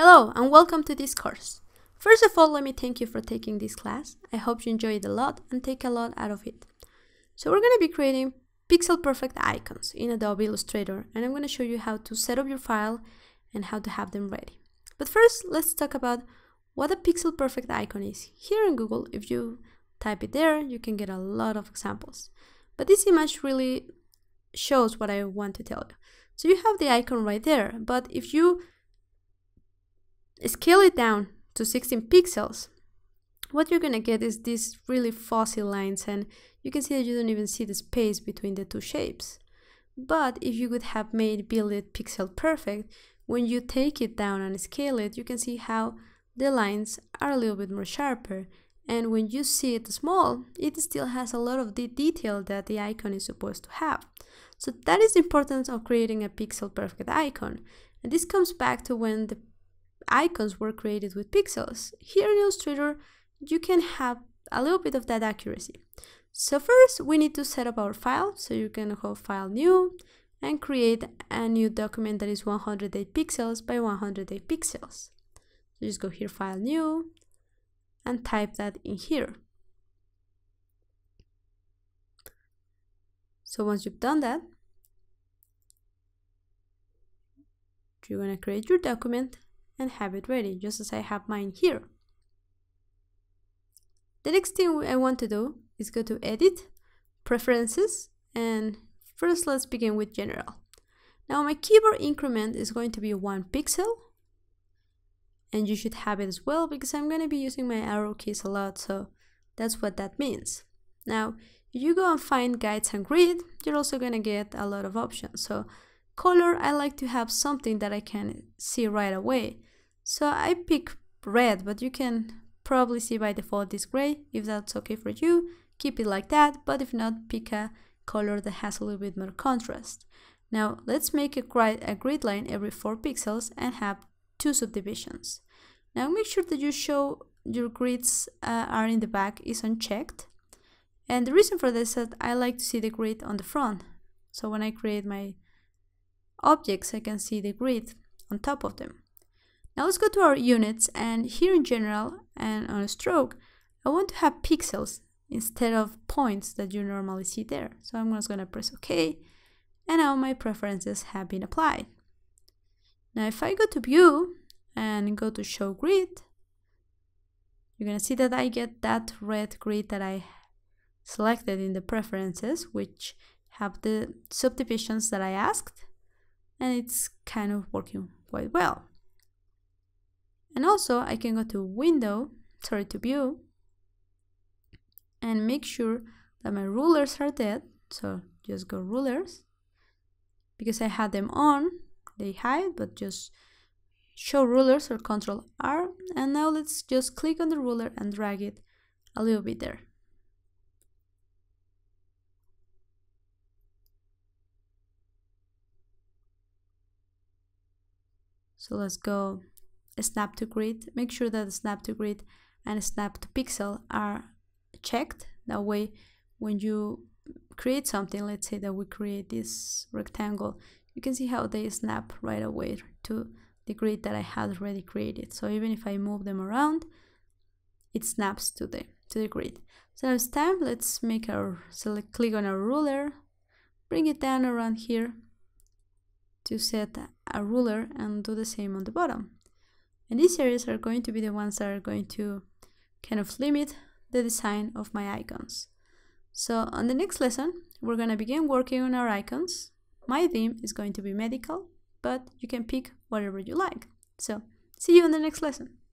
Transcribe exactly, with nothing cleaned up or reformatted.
Hello and welcome to this course. First of all, let me thank you for taking this class. I hope you enjoy it a lot and take a lot out of it. So we're going to be creating pixel perfect icons in Adobe Illustrator, and I'm going to show you how to set up your file and how to have them ready. But first, let's talk about what a pixel perfect icon is. Here in Google, if you type it there, you can get a lot of examples. But this image really shows what I want to tell you. So you have the icon right there, but if you scale it down to sixteen pixels, what you're gonna get is these really fuzzy lines, and you can see that you don't even see the space between the two shapes. But if you would have made build it pixel perfect, when you take it down and scale it, you can see how the lines are a little bit more sharper, and when you see it small, it still has a lot of the detail that the icon is supposed to have. So that is the importance of creating a pixel perfect icon, and this comes back to when the icons were created with pixels. Here in Illustrator, you can have a little bit of that accuracy. So first, we need to set up our file. So you can go File, New, and create a new document that is one hundred eight pixels by one hundred eight pixels. So just go here, File, New, and type that in here. So once you've done that, you're going to create your document and have it ready, just as I have mine here. The next thing I want to do is go to Edit, Preferences, and first let's begin with General. Now my keyboard increment is going to be one pixel, and you should have it as well because I'm going to be using my arrow keys a lot, so that's what that means. Now, if you go and find Guides and Grid, you're also going to get a lot of options. So color, I like to have something that I can see right away. So I pick red, but you can probably see by default this gray. If that's okay for you, keep it like that, but if not, pick a color that has a little bit more contrast. Now let's make a grid, a grid line every four pixels and have two subdivisions. Now make sure that you show your grids uh, are in the back is unchecked, and the reason for this is that I like to see the grid on the front. So when I create my objects, I can see the grid on top of them. Now let's go to our units, and here in General and on a stroke, I want to have pixels instead of points that you normally see there. So I'm just going to press OK, and now my preferences have been applied. Now if I go to View and go to Show Grid, you're going to see that I get that red grid that I selected in the preferences, which have the subdivisions that I asked. And it's kind of working quite well. And also I can go to window, sorry, to view, and make sure that my rulers are dead. So just go rulers, because I had them on, they hide, but just show rulers or Control R. And now let's just click on the ruler and drag it a little bit there. So let's go snap to grid. Make sure that the snap to grid and snap to pixel are checked. That way, when you create something, let's say that we create this rectangle, you can see how they snap right away to the grid that I had already created. So even if I move them around, it snaps to the to the grid. So now it's time. Let's make our select, click on our ruler, bring it down around here to set a ruler, and do the same on the bottom. And these areas are going to be the ones that are going to kind of limit the design of my icons. So on the next lesson, we're going to begin working on our icons. My theme is going to be medical, but you can pick whatever you like. So see you in the next lesson.